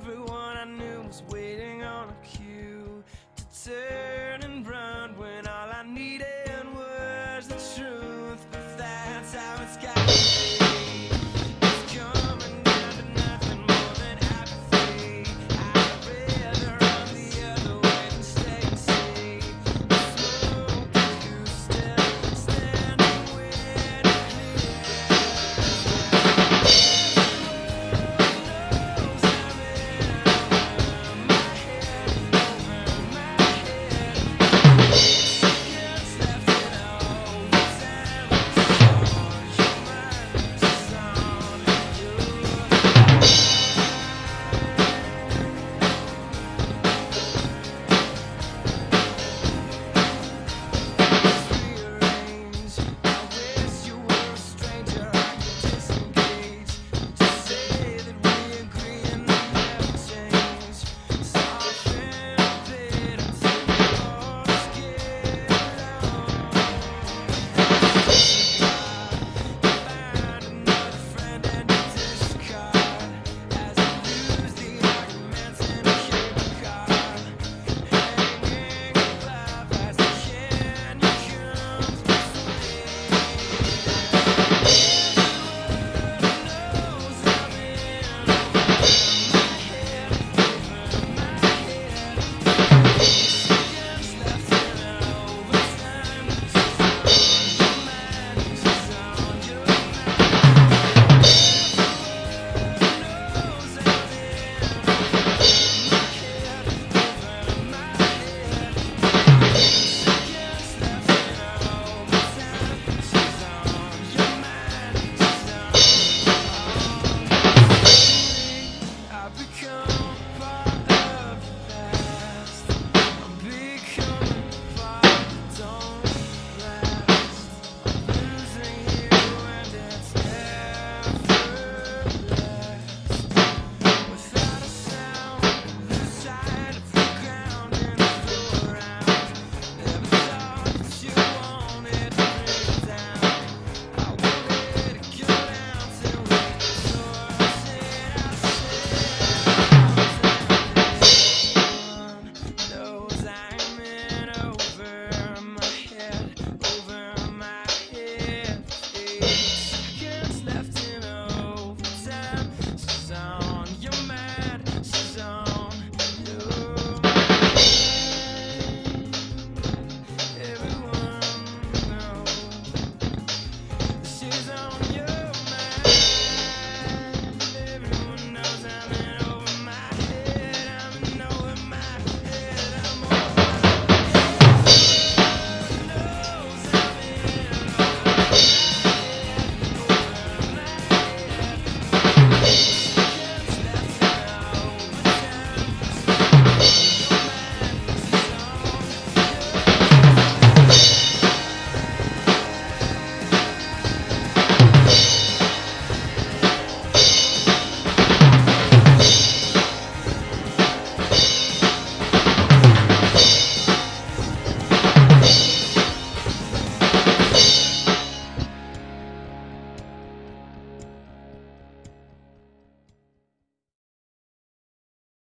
Everyone I knew was waiting on a cue to turn and run when all I needed was the truth. But that's how it's got to be. Come